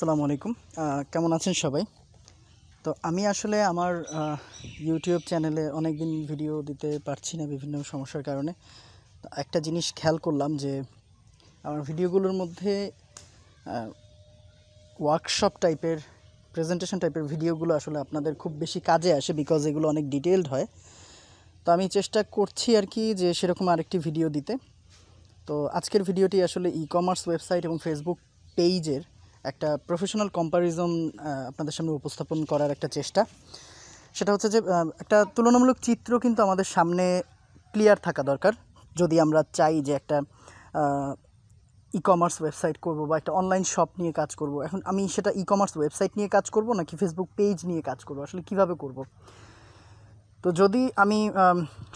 আসসালামু আলাইকুম, কেমন আছেন সবাই? তো আমি আসলে আমার ইউটিউব চ্যানেলে অনেক দিন ভিডিও দিতে পারছি না বিভিন্ন সমস্যার কারণে। একটা জিনিস খেয়াল করলাম যে আমার ভিডিওগুলোর মধ্যে ওয়ার্কশপ টাইপের, প্রেজেন্টেশন টাইপের ভিডিওগুলো আসলে আপনাদের খুব বেশি কাজে আসে, বিকজ এগুলো অনেক ডিটেলড হয়। তো আমি চেষ্টা করছি আর কি যে সেরকম আরেকটি ভিডিও দিতে। তো আজকের ভিডিওটি আসলে ই কমার্স ওয়েবসাইট এবং ফেসবুক পেজের একটা প্রফেশনাল কম্পারিজন আপনাদের সামনে উপস্থাপন করার একটা চেষ্টা। সেটা হচ্ছে যে একটা তুলনামূলক চিত্র কিন্তু আমাদের সামনে ক্লিয়ার থাকা দরকার যদি আমরা চাই যে একটা ই কমার্স ওয়েবসাইট করব বা একটা অনলাইন শপ নিয়ে কাজ করব। এখন আমি সেটা ই কমার্স ওয়েবসাইট নিয়ে কাজ করব নাকি ফেসবুক পেজ নিয়ে কাজ করব, আসলে কিভাবে করব। তো যদি আমি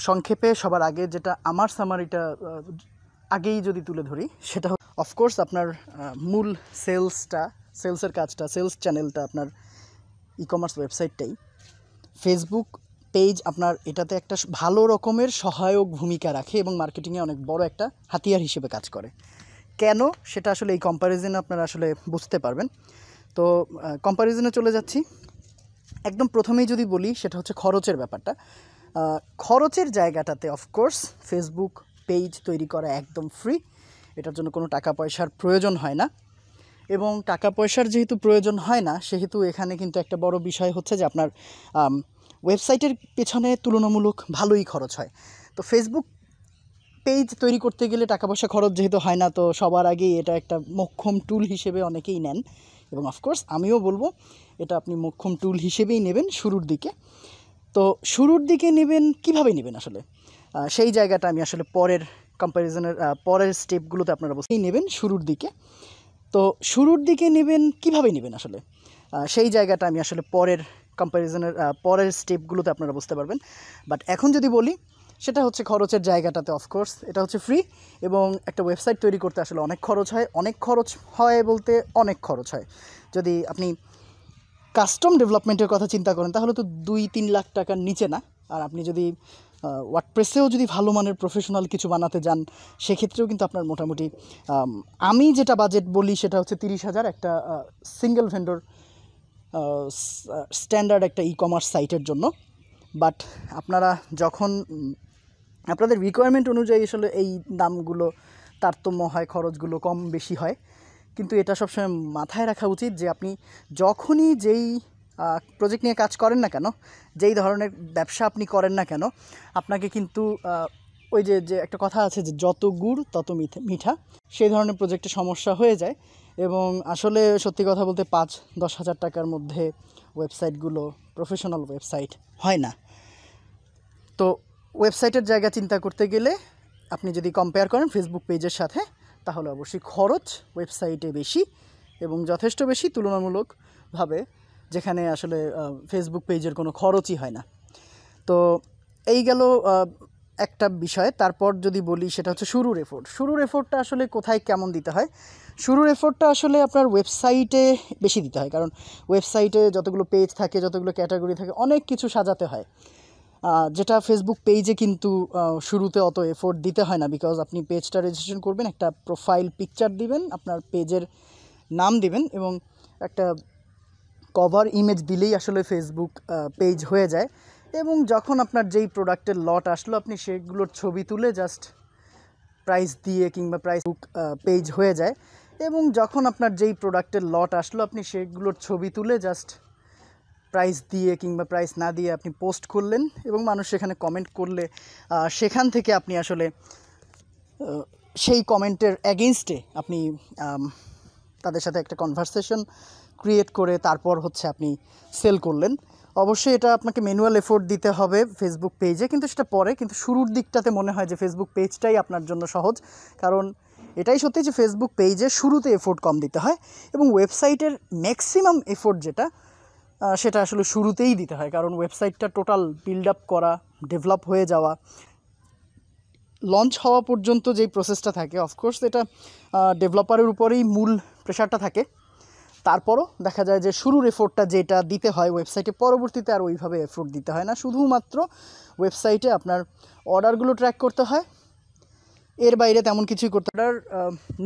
সংক্ষেপে সবার আগে যেটা আমার সামারিটা আগেই যদি তুলে ধরি, সেটা অফকোর্স আপনার মূল সেলস চ্যানেলটা আপনার ই কমার্স ওয়েবসাইটটাই। ফেসবুক পেজ আপনার এটাতে একটা ভালো রকমের সহায়ক ভূমিকা রাখে এবং মার্কেটিংয়ে অনেক বড় একটা হাতিয়ার হিসেবে কাজ করে। কেন সেটা আসলে এই কম্প্যারিজনে আপনারা আসলে বুঝতে পারবেন। তো কম্প্যারিজনে চলে যাচ্ছি। একদম প্রথমেই যদি বলি সেটা হচ্ছে খরচের ব্যাপারটা। খরচের জায়গাটাতে অফকোর্স ফেসবুক পেজ তৈরি করা একদম ফ্রি, এটার জন্য কোনো টাকা পয়সার প্রয়োজন হয় না। এবং টাকা পয়সার যেহেতু প্রয়োজন হয় না, সেহেতু এখানে কিন্তু একটা বড় বিষয় হচ্ছে যে আপনার ওয়েবসাইটের পেছনে তুলনামূলক ভালোই খরচ হয়। তো ফেসবুক পেজ তৈরি করতে গেলে টাকা পয়সা খরচ যেহেতু হয় না, তো সবার আগেই এটা একটা মোক্ষম টুল হিসেবে অনেকেই নেন, এবং অফকোর্স আমিও বলবো এটা আপনি মোক্ষম টুল হিসেবেই নেবেন শুরুর দিকে। তো শুরুর দিকে নেবেন কীভাবে নেবেন আসলে সেই জায়গাটা আমি আসলে পরের কম্প্যারিজনের পরের স্টেপগুলোতে আপনারা বুঝতেই নেবেন শুরুর দিকে। তো শুরুর দিকে নেবেন কীভাবে নেবেন আসলে সেই জায়গাটা আমি আসলে পরের কম্প্যারিজনের পরের স্টেপগুলোতে আপনারা বুঝতে পারবেন। বাট এখন যদি বলি সেটা হচ্ছে খরচের জায়গাটাতে অফকোর্স এটা হচ্ছে ফ্রি, এবং একটা ওয়েবসাইট তৈরি করতে আসলে অনেক খরচ হয়। অনেক খরচ হয় যদি আপনি কাস্টম ডেভেলপমেন্টের কথা চিন্তা করেন তাহলে তো 2-3 লাখ টাকার নিচে না। আর আপনি যদি ওয়ার্ডপ্রেসেও যদি ভালো মানের প্রফেশনাল কিছু বানাতে যান, সেক্ষেত্রেও কিন্তু আপনার মোটামুটি আমি যেটা বাজেট বলি সেটা হচ্ছে 30,000 একটা সিঙ্গেল ভেন্ডর স্ট্যান্ডার্ড একটা ই কমার্স সাইটের জন্য। বাট আপনারা যখন আপনাদের রিকোয়ারমেন্ট অনুযায়ী আসলে এই দামগুলো তারতম্য হয়, খরচগুলো কম বেশি হয়, কিন্তু এটা সবসময় মাথায় রাখা উচিত যে আপনি যখনই যেই প্রজেক্ট নিয়ে কাজ করেন না কেন, যেই ধরনের ব্যবসা আপনি করেন না কেন, আপনাকে কিন্তু ওই যে যে একটা কথা আছে যে যত গুড় তত মিঠা, সেই ধরনের প্রজেক্টে সমস্যা হয়ে যায়। এবং আসলে সত্যি কথা বলতে 5-10 হাজার টাকার মধ্যে ওয়েবসাইটগুলো প্রফেশনাল ওয়েবসাইট হয় না। তো ওয়েবসাইটের জায়গা চিন্তা করতে গেলে আপনি যদি কম্পেয়ার করেন ফেসবুক পেজের সাথে, তাহলে অবশ্যই খরচ ওয়েবসাইটে বেশি এবং যথেষ্ট বেশি তুলনামূলকভাবে, যেখানে আসলে ফেসবুক পেজের কোনো খরচই হয় না। তো এই গেল একটা বিষয়। তারপর যদি বলি সেটা হচ্ছে শুরুর এফোর্ট। শুরুর এফোর্টটা আসলে কোথায় কেমন দিতে হয়? শুরুর এফোর্টটা আসলে আপনার ওয়েবসাইটে বেশি দিতে হয়, কারণ ওয়েবসাইটে যতগুলো পেজ থাকে, যতগুলো ক্যাটাগরি থাকে, অনেক কিছু সাজাতে হয়, যেটা ফেসবুক পেজে কিন্তু শুরুতে অত এফোর্ট দিতে হয় না। বিকজ আপনি পেজটা রেজিস্ট্রেশন করবেন, একটা প্রোফাইল পিকচার দিবেন, আপনার পেজের নাম দিবেন এবং একটা কভার ইমেজ দিলেই আসলে ফেসবুক পেজ হয়ে যায়। এবং যখন আপনার যেই প্রোডাক্টের লট আসলো আপনি সেগুলোর ছবি তুলে জাস্ট প্রাইস দিয়ে কিংবা ফেসবুক পেজ হয়ে যায়। এবং যখন আপনার যেই প্রোডাক্টের লট আসলো আপনি সেগুলোর ছবি তুলে জাস্ট প্রাইস দিয়ে কিংবা প্রাইস না দিয়ে আপনি পোস্ট করলেন এবং মানুষ সেখানে কমেন্ট করলে সেখান থেকে আপনি আসলে সেই কমেন্টের এগেইনস্টে আপনি তাদের সাথে একটা কনভারসেশন ক্রিয়েট করে তারপর হচ্ছে আপনি সেল করলেন। অবশ্যই এটা আপনাকে ম্যানুয়াল এফোর্ট দিতে হবে ফেসবুক পেজে, কিন্তু সেটা পরে। কিন্তু শুরুর দিকটাতে মনে হয় যে ফেসবুক পেজটাই আপনার জন্য সহজ, কারণ এটাই সত্যি যে ফেসবুক পেজে শুরুতে এফোর্ট কম দিতে হয় এবং ওয়েবসাইটের ম্যাক্সিমাম এফোর্ট যেটা সেটা আসলে শুরুতেই দিতে হয়, কারণ ওয়েবসাইটটা টোটাল বিল্ড আপ করা, ডেভেলপ হয়ে যাওয়া, লঞ্চ হওয়া পর্যন্ত যেই প্রসেসটা থাকে অফকোর্স এটা ডেভেলপারের উপরেই মূল প্রেশারটা থাকে। তারপরও দেখা যায় যে শুরুর এফোর্টটা যেটা দিতে হয় ওয়েবসাইটে, পরবর্তীতে আর ওইভাবে এফোর্ট দিতে হয় না। শুধুমাত্র ওয়েবসাইটে আপনার অর্ডারগুলো ট্র্যাক করতে হয়, এর বাইরে তেমন কিছুই করতে। অর্ডার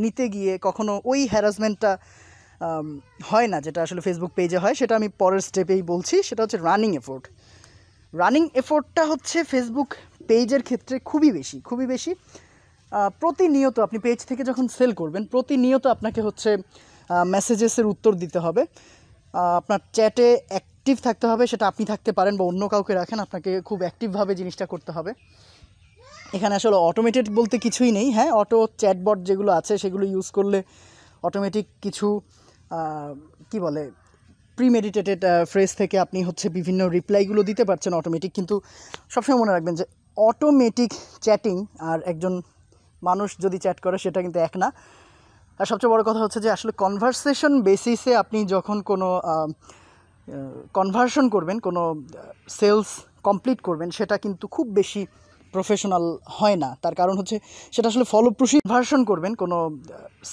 নিতে গিয়ে কখনো ওই হ্যারাসমেন্টটা হয় না যেটা আসলে ফেসবুক পেজে হয় সেটা আমি পরের স্টেপেই বলছি। সেটা হচ্ছে রানিং এফোর্ট। রানিং এফোর্টটা হচ্ছে ফেসবুক পেজের ক্ষেত্রে খুবই বেশি। প্রতিনিয়ত আপনি পেজ থেকে যখন সেল করবেন প্রতিনিয়ত আপনাকে হচ্ছে মেসেজেসের উত্তর দিতে হবে, আপনার চ্যাটে অ্যাক্টিভ থাকতে হবে। সেটা আপনি থাকতে পারেন বা অন্য কাউকে রাখেন, আপনাকে খুব অ্যাক্টিভভাবে জিনিসটা করতে হবে। এখানে আসলে অটোমেটেড বলতে কিছুই নেই। হ্যাঁ, অটো চ্যাটবট যেগুলো আছে সেগুলো ইউজ করলে অটোমেটিক কিছু কি বলে প্রিমেডিটেটেড ফ্রেজ থেকে আপনি হচ্ছে বিভিন্ন রিপ্লাইগুলো দিতে পারছেন অটোমেটিক। কিন্তু সবসময় মনে রাখবেন যে অটোমেটিক চ্যাটিং আর একজন মানুষ যদি চ্যাট করে সেটা কিন্তু এক না। আর সবচেয়ে বড় কথা হচ্ছে যে আসলে কনভারসেশন বেসিসে আপনি যখন কোনো কনভার্সন করবেন, কোনো সেলস কমপ্লিট করবেন, সেটা কিন্তু খুব বেশি প্রফেশনাল হয় না। তার কারণ হচ্ছে সেটা আসলে ফলপ্রসূ ভার্সন করবেন, কোনো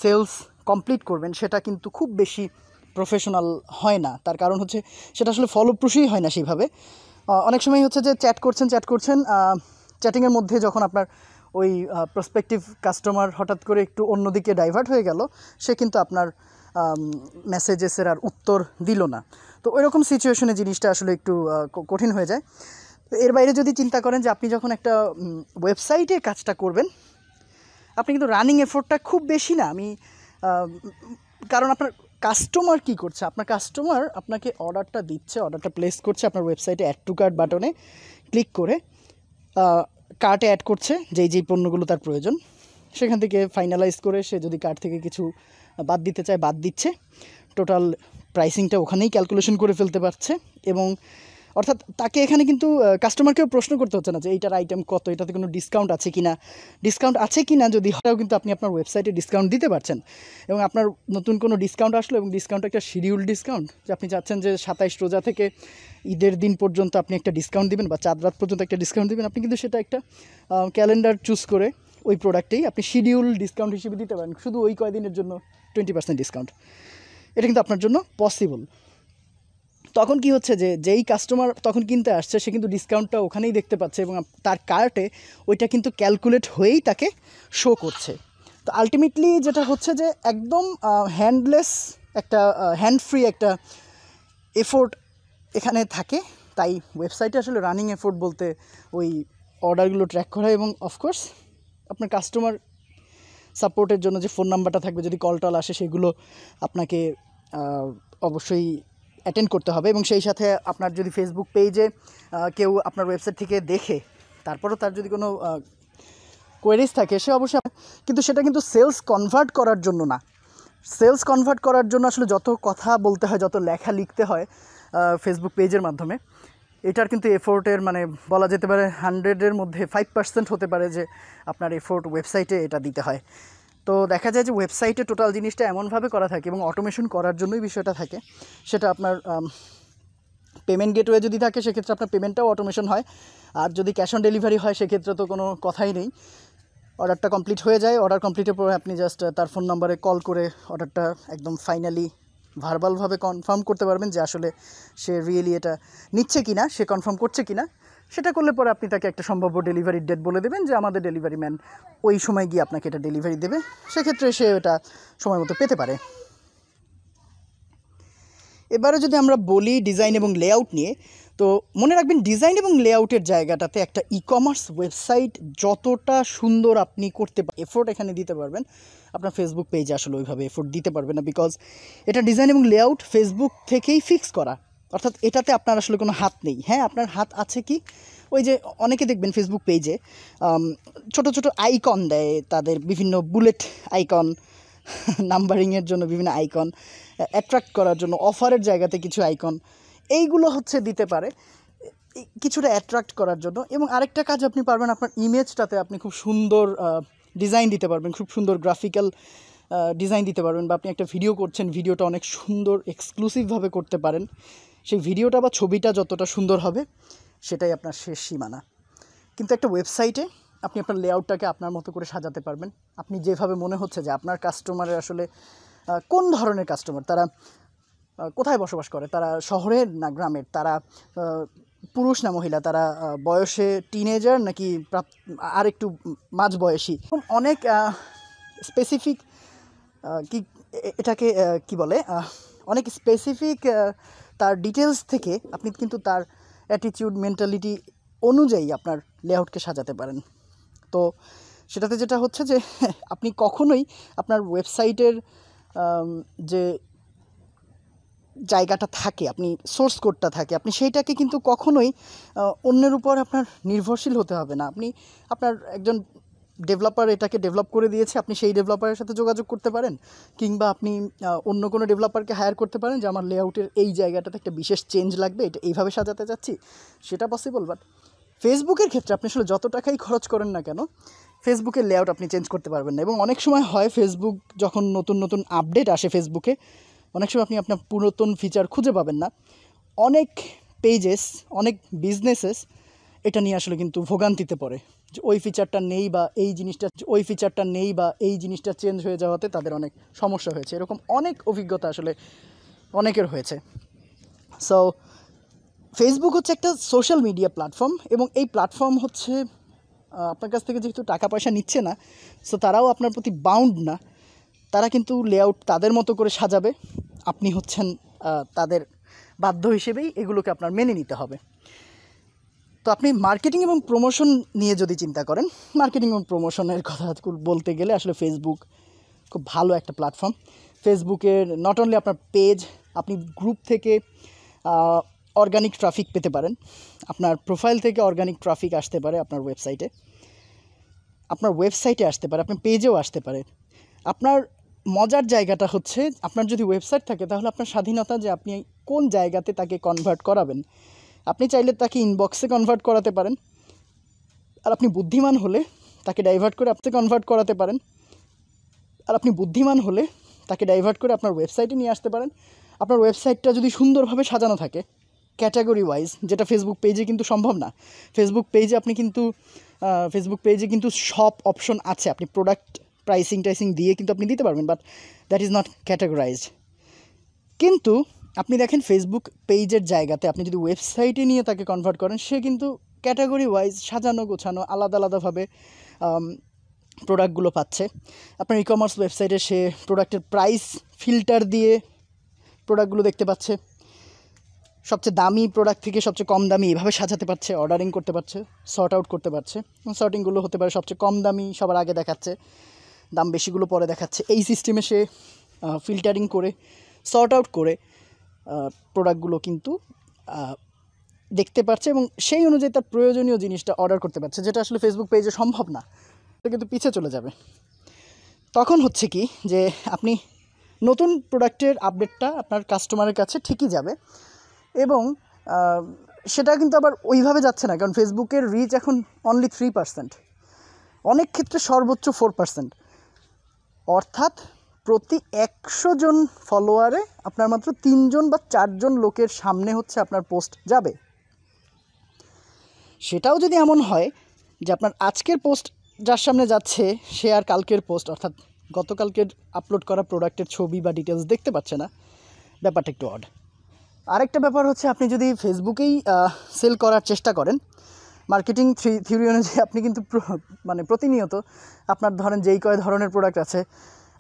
সেলস কমপ্লিট করবেন সেটা কিন্তু খুব বেশি প্রফেশনাল হয় না। তার কারণ হচ্ছে সেটা আসলে ফলপ্রসূই হয় না সেইভাবে। অনেক সময় হচ্ছে যে চ্যাট করছেন, চ্যাটিংয়ের মধ্যে যখন আপনার ওই প্রসপেক্টিভ কাস্টমার হঠাৎ করে একটু অন্যদিকে ডাইভার্ট হয়ে গেল, সে কিন্তু আপনার মেসেজেসের আর উত্তর দিল না। তো ওইরকম সিচুয়েশনে জিনিসটা আসলে একটু কঠিন হয়ে যায়। এর বাইরে যদি চিন্তা করেন যে আপনি যখন একটা ওয়েবসাইটে কাজটা করবেন, আপনি কিন্তু রানিং এফোর্টটা খুব বেশি না। কারণ আপনার কাস্টমার কি করছে, আপনার কাস্টমার আপনাকে অর্ডারটা দিচ্ছে, অর্ডারটা প্লেস করছে আপনার ওয়েবসাইটে অ্যাড টু কার্ট বাটনে ক্লিক করে কার্টে অ্যাড করছে যেই পণ্যগুলো তার প্রয়োজন। সেখান থেকে ফাইনালাইজ করে সে যদি কার্ট থেকে কিছু বাদ দিতে চায় বাদ দিচ্ছে, টোটাল প্রাইসিংটা ওখানেই ক্যালকুলেশন করে ফেলতে পারছে। এবং অর্থাৎ তাকে এখানে কিন্তু কাস্টমারকেও প্রশ্ন করতে হচ্ছে না যে এইটার আইটেম কত, এটাতে কোনো ডিসকাউন্ট আছে কি না। ডিসকাউন্ট আছে কি না যদি হয়ও কিন্তু আপনি আপনার ওয়েবসাইটে ডিসকাউন্ট দিতে পারছেন। এবং আপনার নতুন কোনো ডিসকাউন্ট আসলো এবং ডিসকাউন্ট একটা শিডিউল ডিসকাউন্ট, যে আপনি চাচ্ছেন যে 27 রোজা থেকে ঈদের দিন পর্যন্ত আপনি একটা ডিসকাউন্ট দিবেন বা চাঁদ রাত পর্যন্ত একটা ডিসকাউন্ট দিবেন, আপনি কিন্তু সেটা একটা ক্যালেন্ডার চুজ করে ওই প্রোডাক্টেই আপনি শিডিউল ডিসকাউন্ট হিসেবে দিতে পারেন, শুধু ওই কয়দিনের জন্য 20% ডিসকাউন্ট। এটা কিন্তু আপনার জন্য পসিবল। তখন কি হচ্ছে যে যেই কাস্টমার তখন কিনতে আসছে সে কিন্তু ডিসকাউন্টটা ওখানেই দেখতে পাচ্ছে এবং তার কার্টে ওইটা কিন্তু ক্যালকুলেট হয়েই তাকে শো করছে। তো আলটিমেটলি যেটা হচ্ছে যে একদম হ্যান্ডলেস একটা হ্যান্ড ফ্রি একটা এফোর্ট এখানে থাকে। তাই ওয়েবসাইটে আসলে রানিং এফোর্ট বলতে ওই অর্ডারগুলো ট্র্যাক করা এবং অফকোর্স আপনার কাস্টমার সাপোর্টের জন্য যে ফোন নাম্বারটা থাকবে, যদি কল টল আসে সেগুলো আপনাকে অবশ্যই অ্যাটেন্ড করতে হবে। এবং সেই সাথে আপনার যদি ফেসবুক পেজে কেউ আপনার ওয়েবসাইট থেকে দেখে তারপরও তার যদি কোনো কোয়েরিজ থাকে সে অবশ্যই, কিন্তু সেটা কিন্তু সেলস কনভার্ট করার জন্য না। সেলস কনভার্ট করার জন্য আসলে যত কথা বলতে হয়, যত লেখা লিখতে হয় ফেসবুক পেজের মাধ্যমে, এটার কিন্তু এফোর্টের মানে বলা যেতে পারে 100-এর মধ্যে 5% হতে পারে যে আপনার এফোর্ট ওয়েবসাইটে এটা দিতে হয়। তো দেখা যায় যে ওয়েবসাইটে টোটাল জিনিসটা এমনভাবে করা থাকে এবং অটোমেশন করার জন্যই বিষয়টা থাকে। সেটা আপনার পেমেন্ট গেটওয়ে যদি থাকে সেক্ষেত্রে আপনার পেমেন্টটাও অটোমেশন হয়। আর যদি ক্যাশ অন ডেলিভারি হয় সেক্ষেত্রে তো কোনো কথাই নেই, অর্ডারটা কমপ্লিট হয়ে যায়। অর্ডার কমপ্লিটের পরে আপনি জাস্ট তার ফোন নাম্বারে কল করে অর্ডারটা একদম ফাইনালি ভার্বালভাবে কনফার্ম করতে পারবেন যে আসলে সে রিয়েলি এটা নিচ্ছে কি না, সে কনফার্ম করছে কি না। সেটা করলে পরে আপনি তাকে একটা সম্ভাব্য ডেলিভারির ডেট বলে দেবেন যে আমাদের ডেলিভারি ম্যান ওই সময় গিয়ে আপনাকে এটা ডেলিভারি দেবে, সেক্ষেত্রে সে এটা সময় মতো পেতে পারে। এবারে যদি আমরা বলি ডিজাইন এবং লেআউট নিয়ে, তো মনে রাখবেন ডিজাইন এবং লেআউটের জায়গাটাতে একটা ই কমার্স ওয়েবসাইট যতটা সুন্দর আপনি করতে এফোর্ট এখানে দিতে পারবেন, আপনার ফেসবুক পেজে আসলে ওইভাবে এফোর্ট দিতে পারবেন না। বিকজ এটা ডিজাইন এবং লেআউট ফেসবুক থেকেই ফিক্স করা, অর্থাৎ এটাতে আপনার আসলে কোনো হাত নেই। হ্যাঁ, আপনার হাত আছে কি ওই যে অনেকে দেখবেন ফেসবুক পেজে ছোট ছোট আইকন দেয়, তাদের বিভিন্ন বুলেট আইকন, নাম্বারিংয়ের জন্য বিভিন্ন আইকন, অ্যাট্রাক্ট করার জন্য অফারের জায়গাতে কিছু আইকন, এইগুলো হচ্ছে দিতে পারে কিছুটা অ্যাট্রাক্ট করার জন্য। এবং আরেকটা কাজ আপনি পারবেন, আপনার ইমেজটাতে আপনি খুব সুন্দর ডিজাইন দিতে পারবেন, খুব সুন্দর গ্রাফিক্যাল ডিজাইন দিতে পারবেন। বা আপনি একটা ভিডিও করছেন, ভিডিওটা অনেক সুন্দর এক্সক্লুসিভভাবে করতে পারেন। সেই ভিডিওটা বা ছবিটা যতটা সুন্দর হবে সেটাই আপনার শেষ সীমানা। কিন্তু একটা ওয়েবসাইটে আপনি আপনার লেআউটটাকে আপনার মতো করে সাজাতে পারবেন, আপনি যেভাবে মনে হচ্ছে যে আপনার কাস্টমারের আসলে কোন ধরনের কাস্টমার, তারা কোথায় বসবাস করে, তারা শহরের না গ্রামের, তারা পুরুষ না মহিলা, তারা বয়সে টিনেজার নাকি আর একটু মাঝ বয়সী, অনেক স্পেসিফিক कि এটাকে কি বলে অনেক স্পেসিফিক তার ডিটেইলস থেকে আপনি কিন্তু তার অ্যাটিটিউড মেন্টালিটি অনুযায়ী আপনার লেআউটকে সাজাতে পারেন। তো সেটাতে যেটা হচ্ছে যে আপনি কখনোই আপনার ওয়েবসাইটের যে জায়গাটা থাকে আপনি সোর্স কোডটা থাকে আপনি সেইটাকে কিন্তু কখনোই অন্যের উপর আপনার নির্ভরশীল হতে হবে না। আপনি আপনার একজন ডেভেলপার এটাকে ডেভেলপ করে দিয়েছে, আপনি সেই ডেভেলপারের সাথে যোগাযোগ করতে পারেন, কিংবা আপনি অন্য কোনো ডেভেলপারকে হায়ার করতে পারেন যে আমার লেআউটের এই জায়গাটাতে একটা বিশেষ চেঞ্জ লাগবে, এটা এইভাবে সাজাতে চাচ্ছি, সেটা পসিবল। বাট ফেসবুকের ক্ষেত্রে আপনি আসলে যত টাকাই খরচ করেন না কেন ফেসবুকের লেআউট আপনি চেঞ্জ করতে পারবেন না। এবং অনেক সময় হয় ফেসবুক যখন নতুন নতুন আপডেট আসে ফেসবুকে অনেক সময় আপনি আপনার পুরাতন ফিচার খুঁজে পাবেন না। অনেক পেজেস অনেক বিজনেসেস এটা নিয়ে আসলে কিন্তু ভোগান্তিতে পড়ে যে ওই ফিচারটা নেই বা এই জিনিসটা চেঞ্জ হয়ে যাওয়াতে তাদের অনেক সমস্যা হয়েছে, এরকম অনেক অভিজ্ঞতা আসলে অনেকের হয়েছে। সো ফেসবুক হচ্ছে একটা সোশ্যাল মিডিয়া প্ল্যাটফর্ম এবং এই প্ল্যাটফর্ম হচ্ছে আপনার কাছ থেকে যেহেতু টাকা পয়সা নিচ্ছে না, সো তারাও আপনার প্রতি বাউন্ড না, তারা কিন্তু লেআউট তাদের মতো করে সাজাবে, আপনি হচ্ছেন তাদের বাধ্য হিসেবেই এগুলোকে আপনার মেনে নিতে হবে। তো আপনি মার্কেটিং এবং প্রমোশন নিয়ে যদি চিন্তা করেন, মার্কেটিং এবং প্রমোশনের কথা বলতে গেলে আসলে ফেসবুক খুব ভালো একটা প্ল্যাটফর্ম। ফেসবুকের নট অনলি আপনার পেজ, আপনি গ্রুপ থেকে অর্গানিক ট্রাফিক পেতে পারেন, আপনার প্রোফাইল থেকে অর্গানিক ট্রাফিক আসতে পারে, আপনার ওয়েবসাইটে আসতে পারে, আপনার পেজেও আসতে পারে। আপনার মজার জায়গাটা হচ্ছে আপনার যদি ওয়েবসাইট থাকে তাহলে আপনার স্বাধীনতা যে আপনি কোন জায়গাতে তাকে কনভার্ট করাবেন। আপনি চাইলে তাকে ইনবক্সে কনভার্ট করাতে পারেন, আর আপনি বুদ্ধিমান হলে তাকে ডাইভার্ট করে আপনি কনভার্ট করাতে পারেন, আর আপনি বুদ্ধিমান হলে তাকে ডাইভার্ট করে আপনার ওয়েবসাইটে নিয়ে আসতে পারেন। আপনার ওয়েবসাইটটা যদি সুন্দরভাবে সাজানো থাকে ক্যাটাগরি ওয়াইজ, যেটা ফেসবুক পেজে কিন্তু সম্ভব না। ফেসবুক পেজে কিন্তু সব অপশন আছে, আপনি প্রোডাক্ট প্রাইসিং টাইসিং দিয়ে কিন্তু আপনি দিতে পারবেন, but that is not categorized. কিন্তু আপনি দেখেন ফেসবুক পেজের জায়গাতে আপনি যদি ওয়েবসাইটে নিয়ে তাকে কনভার্ট করেন, সে কিন্তু ক্যাটাগরি ওয়াইজ সাজানো গোছানো আলাদা আলাদাভাবে প্রোডাক্টগুলো পাচ্ছে। আপনার ই কমার্স ওয়েবসাইটে সে প্রোডাক্টের প্রাইস ফিল্টার দিয়ে প্রোডাক্টগুলো দেখতে পাচ্ছে, সবচেয়ে দামি প্রোডাক্ট থেকে সবচেয়ে কম দামি এভাবে সাজাতে পারছে, অর্ডারিং করতে পারছে, সর্ট আউট করতে পারছে। সর্টিংগুলো হতে পারে সবচেয়ে কম দামি সবার আগে দেখাচ্ছে, দাম বেশিগুলো পরে দেখাচ্ছে। এই সিস্টেমে সে ফিল্টারিং করে সর্ট আউট করে প্রোডাক্টগুলো কিন্তু দেখতে পারছে এবং সেই অনুযায়ী তার প্রয়োজনীয় জিনিসটা অর্ডার করতে পারছে, যেটা আসলে ফেসবুক পেজে সম্ভব না, এটা কিন্তু পিছিয়ে চলে যাবে। তখন হচ্ছে কি যে আপনি নতুন প্রোডাক্টের আপডেটটা আপনার কাস্টমারের কাছে ঠিকই যাবে এবং সেটা কিন্তু আবার ওইভাবে যাচ্ছে না, কারণ ফেসবুকের রিচ এখন অনলি 3%, অনেক ক্ষেত্রে সর্বোচ্চ 4%। অর্থাৎ প্রতি 100 জন ফলোয়ারে আপনার মাত্র 3 জন বা 4 জন লোকের সামনে হচ্ছে আপনার পোস্ট যাবে। সেটাও যদি এমন হয় যে আপনার আজকের পোস্ট যার সামনে যাচ্ছে সে আর কালকের পোস্ট অর্থাৎ গতকালকের আপলোড করা প্রোডাক্টের ছবি বা ডিটেলস দেখতে পাচ্ছে না, ব্যাপারটা একটু অড। আরেকটা ব্যাপার হচ্ছে আপনি যদি ফেসবুকেই সেল করার চেষ্টা করেন, মার্কেটিং থিওরি অনুযায়ী আপনি কিন্তু প্রতিনিয়ত আপনার ধরেন যেই কয় ধরনের প্রোডাক্ট আছে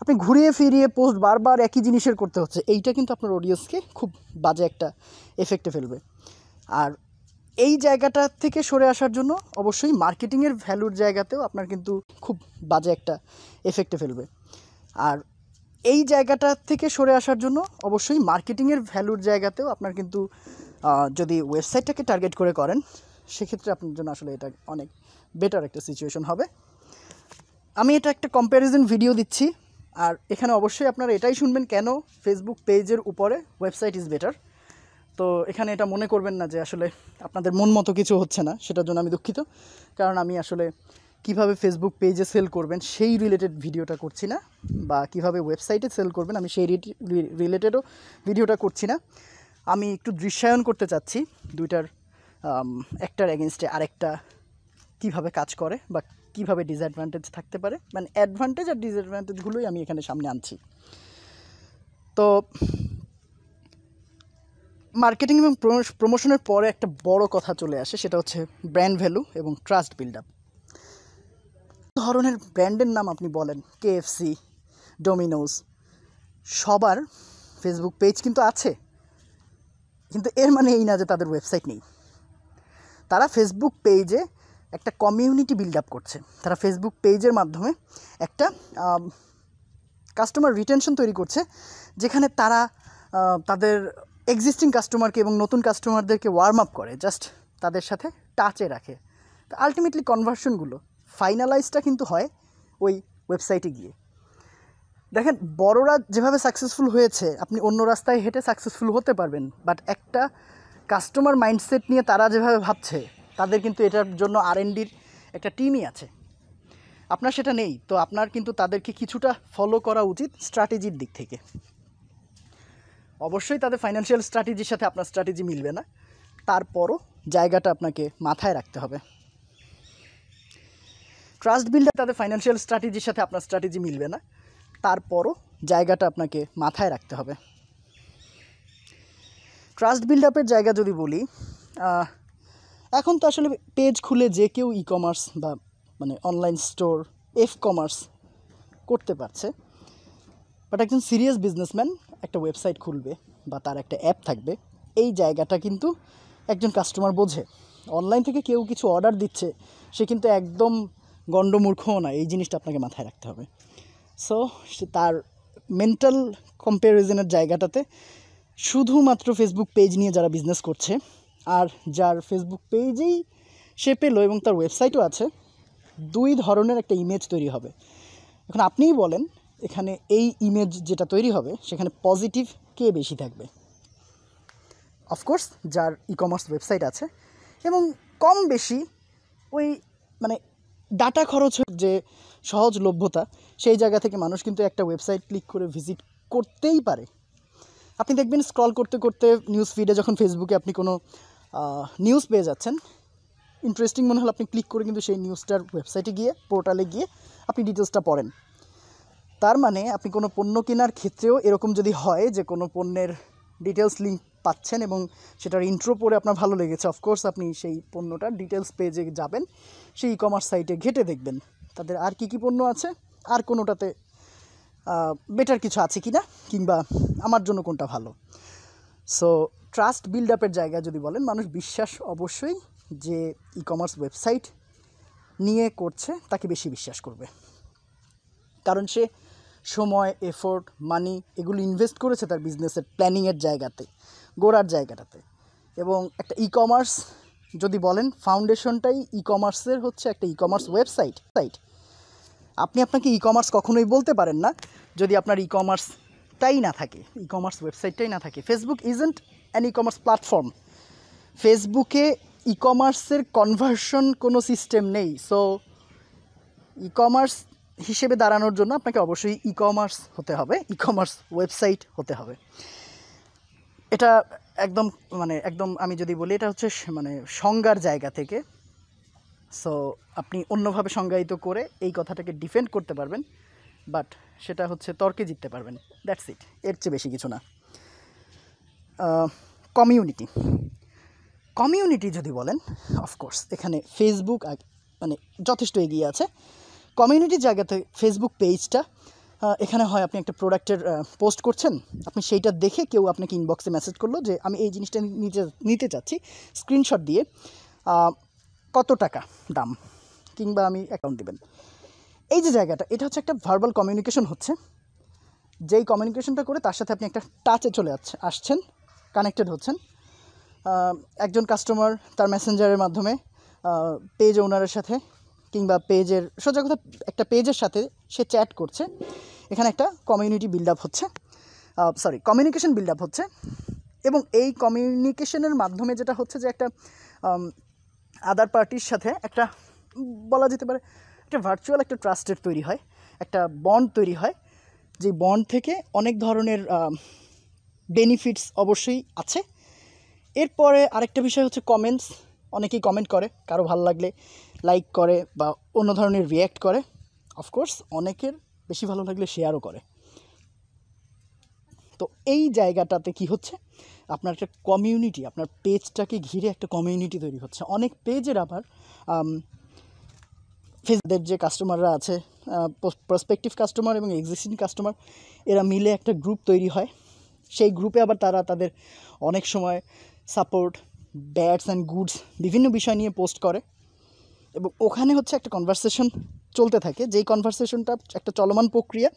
আপনি ঘুরিয়ে ফিরিয়ে পোস্ট বারবার একই জিনিসের করতে হচ্ছে, এইটা কিন্তু আপনার অডিয়েন্সকে খুব বাজে একটা এফেক্টে ফেলবে। আর এই জায়গাটা থেকে সরে আসার জন্য অবশ্যই মার্কেটিংয়ের ভ্যালুর জায়গাতেও আপনার কিন্তু খুব বাজে একটা এফেক্টে ফেলবে আর এই জায়গাটা থেকে সরে আসার জন্য অবশ্যই মার্কেটিংয়ের ভ্যালুর জায়গাতেও আপনার কিন্তু যদি ওয়েবসাইটটাকে টার্গেট করে করেন সেক্ষেত্রে আপনার জন্য আসলে এটা অনেক বেটার একটা সিচুয়েশন হবে। আমি এটা একটা কম্প্যারিজন ভিডিও দিচ্ছি, আর এখানে অবশ্যই আপনারা এটাই শুনবেন কেন ফেসবুক পেজের উপরে ওয়েবসাইট ইজ বেটার। তো এখানে এটা মনে করবেন না যে আসলে আপনাদের মন মতো কিছু হচ্ছে না, সেটার জন্য আমি দুঃখিত, কারণ আমি আসলে কিভাবে ফেসবুক পেজে সেল করবেন সেই রিলেটেড ভিডিওটা করছি না, বা কিভাবে ওয়েবসাইটে সেল করবেন আমি সেই রিলেটেডও ভিডিওটা করছি না। আমি একটু দৃশ্যায়ন করতে চাচ্ছি দুইটার একটার এগেনস্টে আরেকটা কিভাবে কাজ করে বা কীভাবে ডিসঅ্যাডভান্টেজ থাকতে পারে, অ্যাডভান্টেজ আর ডিসঅ্যাডভান্টেজগুলোই আমি এখানে সামনে আনছি। তো মার্কেটিং এবং প্রমোশনের পরে একটা বড় কথা চলে আসে, সেটা হচ্ছে ব্র্যান্ড ভ্যালু এবং ট্রাস্ট বিল্ড আপ। ধরনের ব্র্যান্ডের নাম আপনি বলেন KFC, ডোমিনোস, সবার ফেসবুক পেজ কিন্তু আছে, কিন্তু এর মানে এই না যে তাদের ওয়েবসাইট নেই। তারা ফেসবুক পেজে একটা কমিউনিটি বিল্ড আপ করছে, তারা ফেসবুক পেজের মাধ্যমে একটা কাস্টমার রিটেনশন তৈরি করছে, যেখানে তারা তাদের এক্সিস্টিং কাস্টমারকে এবং নতুন কাস্টমারদেরকে ওয়ার্ম আপ করে, জাস্ট তাদের সাথে টাচে রাখে। তো আলটিমেটলি কনভার্সনগুলো ফাইনালাইজটা কিন্তু হয় ওই ওয়েবসাইটে গিয়ে। দেখেন, বড়রা যেভাবে সাকসেসফুল হয়েছে, আপনি অন্য রাস্তায় হেঁটে সাকসেসফুল হতে পারবেন, বাট একটা কাস্টমার মাইন্ডসেট নিয়ে তারা যেভাবে ভাবছে, তাদের কিন্তু এটার জন্য R&Dর একটা টিমই আছে, আপনার সেটা নেই। তো আপনার কিন্তু তাদেরকে কিছুটা ফলো করা উচিত স্ট্র্যাটেজির দিক থেকে। অবশ্যই তাদের ফাইন্যান্সিয়াল স্ট্র্যাটেজির সাথে আপনার স্ট্র্যাটেজি মিলবে না, তারপরও জায়গাটা আপনাকে মাথায় রাখতে হবে। ট্রাস্ট বিল্ড, তাদের ফাইন্যান্সিয়াল স্ট্র্যাটেজির সাথে আপনার স্ট্র্যাটেজি মিলবে না, তারপরও জায়গাটা আপনাকে মাথায় রাখতে হবে। ট্রাস্ট বিল্ড আপের জায়গা যদি বলি, এখন তো আসলে পেজ খুলে যে কেউ ই-কমার্স বা অনলাইন স্টোর এফ-কমার্স করতে পারছে, বাট একজন সিরিয়াস বিজনেসম্যান একটা ওয়েবসাইট খুলবে বা তার একটা অ্যাপ থাকবে, এই জায়গাটা কিন্তু একজন কাস্টমার বোঝে। অনলাইন থেকে কেউ কিছু অর্ডার দিচ্ছে, সে কিন্তু একদম গণ্ডমূর্খও না, এই জিনিসটা আপনাকে মাথায় রাখতে হবে। সো তার মেন্টাল কম্প্যারিজনের জায়গাটাতে শুধুমাত্র ফেসবুক পেজ নিয়ে যারা বিজনেস করছে, আর যার ফেসবুক পেজেই সে পেলো এবং তার ওয়েবসাইটও আছে, দুই ধরনের একটা ইমেজ তৈরি হবে। এখন আপনিই বলেন, এখানে এই ইমেজ যেটা তৈরি হবে সেখানে পজিটিভ কে বেশি থাকবে? অফকোর্স যার ই-কমার্স ওয়েবসাইট আছে, এবং কম বেশি ওই ডাটা খরচের যে সহজলভ্যতা, সেই জায়গা থেকে মানুষ কিন্তু একটা ওয়েবসাইট ক্লিক করে ভিজিট করতেই পারে। আপনি দেখবেন স্ক্রল করতে করতে নিউজ ফিডে যখন ফেসবুকে আপনি কোনো নিউজ পেয়ে যাচ্ছেন, ইন্টারেস্টিং মনে হলো, আপনি ক্লিক করে কিন্তু সেই নিউজটার ওয়েবসাইটে গিয়ে পোর্টালে গিয়ে আপনি ডিটেলসটা পড়েন। তার মানে আপনি কোনো পণ্য কেনার ক্ষেত্রেও এরকম যদি হয় যে কোনো পণ্যের ডিটেলস লিঙ্ক পাচ্ছেন এবং সেটার ইন্ট্রো পড়ে আপনার ভালো লেগেছে, অফকোর্স আপনি সেই পণ্যটার ডিটেলস পেজে যাবেন, সেই ই-কমার্স সাইটে ঘেটে দেখবেন তাদের আর কী কী পণ্য আছে, আর কোনোটাতে বেটার কিছু আছে কি না, কিংবা আমার জন্য কোনটা ভালো। সো ট্রাস্ট বিল্ড আপের জায়গা যদি বলেন, মানুষ বিশ্বাস অবশ্যই যে ই-কমার্স ওয়েবসাইট নিয়ে করছে তাকে বেশি বিশ্বাস করবে, কারণ সে সময়, এফোর্ট, মানি এগুলো ইনভেস্ট করেছে তার বিজনেসের প্ল্যানিংয়ের জায়গাতে, গোড়ার জায়গাটাতে। এবং একটা ই-কমার্স যদি বলেন, ফাউন্ডেশনটাই ই-কমার্সের হচ্ছে একটা ই-কমার্স ওয়েবসাইট। আপনি আপনাকে ই-কমার্স কখনোই বলতে পারেন না যদি আপনার ই-কমার্সটাই না থাকে, ই-কমার্স ওয়েবসাইটটাই না থাকে। Facebook isn't an e-commerce platform, ফেসবুকে ই-কমার্সের কনভার্সন কোনো সিস্টেম নেই। সো ই-কমার্স হিসেবে দাঁড়ানোর জন্য আপনাকে অবশ্যই ই-কমার্স হতে হবে, ই-কমার্স ওয়েবসাইট হতে হবে। এটা একদম একদম আমি যদি বলি, এটা হচ্ছে সংজ্ঞার জায়গা থেকে। সো আপনি অন্যভাবে সংজ্ঞায়িত করে এই কথাটাকে ডিফেন্ড করতে পারবেন, বাট সেটা হচ্ছে তর্কে জিততে পারবেন, দ্যাটস ইট, এর চেয়ে বেশি কিছু না। কমিউনিটি, কমিউনিটি যদি বলেন, অফকোর্স এখানে ফেসবুক যথেষ্ট এগিয়ে আছে। কমিউনিটির জায়গাতে ফেসবুক পেজটা, এখানে হয় আপনি একটা প্রোডাক্টের পোস্ট করছেন, আপনি সেইটা দেখে কেউ আপনাকে ইনবক্সে মেসেজ করলো যে আমি এই জিনিসটা নিতে চাচ্ছি, স্ক্রিনশট দিয়ে কত টাকা দাম, কিংবা আমি অ্যাকাউন্ট দেবেন। এই যে জায়গাটা, এটা হচ্ছে একটা ভার্বাল কমিউনিকেশন হচ্ছে, যেই কমিউনিকেশনটা করে তার সাথে আপনি একটা টাচে চলে আসছেন, কানেক্টেড হচ্ছেন। একজন কাস্টমার তার মেসেঞ্জারের মাধ্যমে পেজ ওনারের সাথে, কিংবা পেজের, সোজা কথা একটা পেজের সাথে সে চ্যাট করছে। এখানে একটা কমিউনিটি বিল্ড আপ হচ্ছে, কমিউনিকেশন বিল্ড আপ হচ্ছে। এবং এই কমিউনিকেশনের মাধ্যমে যেটা হচ্ছে যে একটা আদার পার্টির সাথে একটা, বলা যেতে পারে একটা ভার্চুয়াল একটা ট্রাস্টের তৈরি হয়, একটা বন্ড তৈরি হয়, যে বন্ড থেকে অনেক ধরনের বেনিফিটস অবশ্যই আছে। এরপরে আরেকটা বিষয় হচ্ছে কমেন্টস, অনেকেই কমেন্ট করে, কারো ভালো লাগলে লাইক করে বা অন্য ধরনের রিয়্যাক্ট করে, অফকোর্স অনেকের বেশি ভালো লাগলে শেয়ারও করে। তো এই জায়গাটাতে কি হচ্ছে, আপনার একটা কমিউনিটি, আপনার পেজটাকে ঘিরে একটা কমিউনিটি তৈরি হচ্ছে। অনেক পেজের আবার ফেসবুকের যে কাস্টমাররা আছে প্রসপেক্টিভ কাস্টমার এবং এক্সিস্টিং কাস্টমার এরা মিলে একটা গ্রুপ তৈরি হয়। সেই গ্রুপে আবার তারা তাদের অনেক সময় সাপোর্ট ব্যাডস অ্যান্ড গুডস বিভিন্ন বিষয় নিয়ে পোস্ট করে এবং ওখানে হচ্ছে একটা কনভারসেশন চলতে থাকে, যেই কনভারসেশনটা একটা চলমান প্রক্রিয়া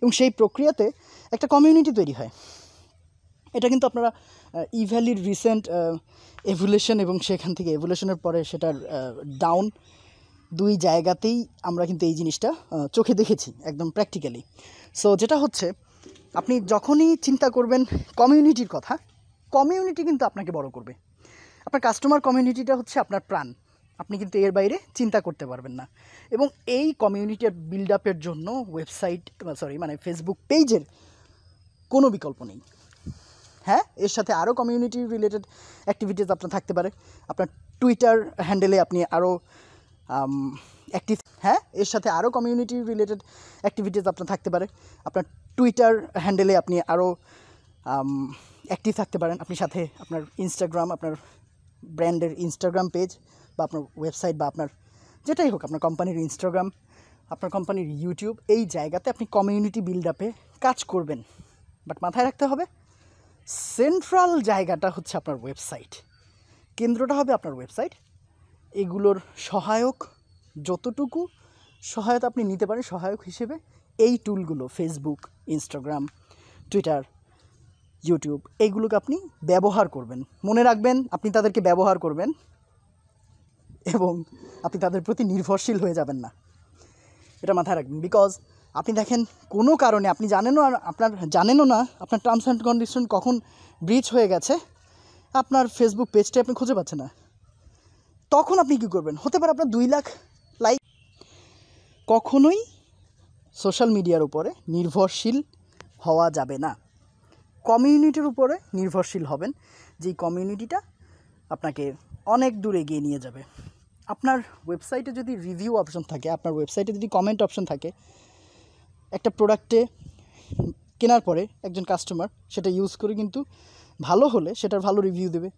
এবং সেই প্রক্রিয়াতে একটা কমিউনিটি তৈরি হয়। এটা কিন্তু আপনারা ইভ্যালির রিসেন্ট এভলিউশন এবং সেখান থেকে এভলিউশনের পরে সেটার ডাউন দুই জায়গাতেই আমরা কিন্তু এই জিনিসটা চোখে দেখেছি একদম প্র্যাকটিক্যালি। সো যেটা হচ্ছে, আপনি যখনই চিন্তা করবেন কমিউনিটির কথা, কমিউনিটি কিন্তু আপনাকে বড় করবে। আপনার কাস্টমার কমিউনিটিটা হচ্ছে আপনার প্রাণ, আপনি কিন্তু এর বাইরে চিন্তা করতে পারবেন না। এবং এই কমিউনিটির বিল্ড আপের জন্য ফেসবুক পেজের কোনো বিকল্প নেই। হ্যাঁ, এর সাথে আরও কমিউনিটি রিলেটেড অ্যাক্টিভিটিস আপনার থাকতে পারে, আপনার টুইটার হ্যান্ডেলে আপনি আরও অ্যাক্টিভ অ্যাক্টিভ থাকতে পারেন। আপনি সাথে আপনার ইনস্টাগ্রাম, আপনার ব্র্যান্ডের ইনস্টাগ্রাম পেজ বা আপনার ওয়েবসাইট বা আপনার যেটাই হোক, আপনার কোম্পানির ইনস্টাগ্রাম, আপনার কোম্পানির ইউটিউব, এই জায়গাতে আপনি কমিউনিটি বিল্ড আপে কাজ করবেন। বাট মাথায় রাখতে হবে সেন্ট্রাল জায়গাটা হচ্ছে আপনার ওয়েবসাইট, কেন্দ্রটা হবে আপনার ওয়েবসাইট। এগুলোর সহায়ক যতটুকু সহায়তা আপনি নিতে পারেন সহায়ক হিসেবে এই টুলগুলো ফেসবুক, ইনস্টাগ্রাম, টুইটার, ইউটিউব, এইগুলোকে আপনি ব্যবহার করবেন। মনে রাখবেন আপনি তাদেরকে ব্যবহার করবেন এবং আপনি তাদের প্রতি নির্ভরশীল হয়ে যাবেন না, এটা মাথায় রাখবেন। বিকজ আপনি দেখেন কোনো কারণে আপনি জানেনও না আপনার টার্মস অ্যান্ড কন্ডিশন কখন ব্রিচ হয়ে গেছে, আপনার ফেসবুক পেজটা আপনি খুঁজে পাচ্ছেন না, তখন আপনি কী করবেন? হতে পারে আপনার 2 লাখ লাইক। কখনোই সোশ্যাল মিডিয়ার উপরে নির্ভরশীল হওয়া যাবে না, কমিউনিটির উপরে নির্ভরশীল হবেন, যেই কমিউনিটিটা আপনাকে অনেক দূর এগিয়ে নিয়ে যাবে। আপনার ওয়েবসাইটে যদি রিভিউ অপশন থাকে, আপনার ওয়েবসাইটে যদি কমেন্ট অপশন থাকে, একটা প্রোডাক্টে কেনার পরে একজন কাস্টমার সেটা ইউজ করে কিন্তু ভালো হলে সেটার ভালো রিভিউ দেবে,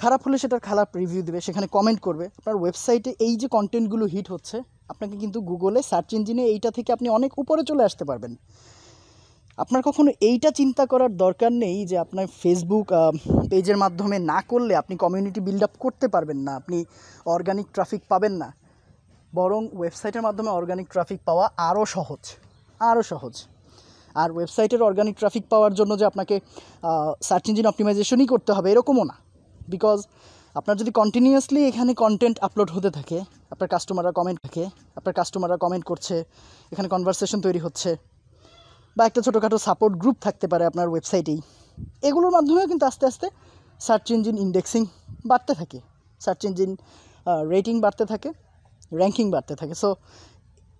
খারাপ হলে সেটার খারাপ রিভিউ দেবে, সেখানে কমেন্ট করবে। আপনার ওয়েবসাইটে এই যে কন্টেন্টগুলো হিট হচ্ছে, আপনাকে কিন্তু গুগলে সার্চ ইঞ্জিনে এইটা থেকে আপনি অনেক উপরে চলে আসতে পারবেন। আপনার কখনো এইটা চিন্তা করার দরকার নেই যে আপনার ফেসবুক পেজের মাধ্যমে না করলে আপনি কমিউনিটি বিল্ড আপ করতে পারবেন না, আপনি অর্গানিক ট্রাফিক পাবেন না। বরং ওয়েবসাইটের মাধ্যমে অর্গানিক ট্রাফিক পাওয়া আরও সহজ। আর ওয়েবসাইটের অর্গানিক ট্রাফিক পাওয়ার জন্য যে আপনাকে সার্চ ইঞ্জিন অপটিমাইজেশনই করতে হবে এরকমও না। বিকজ আপনার যদি কন্টিনিউয়াসলি এখানে কন্টেন্ট আপলোড হতে থাকে, আপনার কাস্টমাররা কমেন্ট করছে, এখানে কনভারসেশন তৈরি হচ্ছে, বা একটা ছোটোখাটো সাপোর্ট গ্রুপ থাকতে পারে আপনার ওয়েবসাইটেই, এগুলোর মাধ্যমেও কিন্তু আস্তে আস্তে সার্চ ইঞ্জিন ইন্ডেক্সিং বাড়তে থাকে, সার্চ ইঞ্জিন রেটিং বাড়তে থাকে, র্যাঙ্কিং বাড়তে থাকে। সো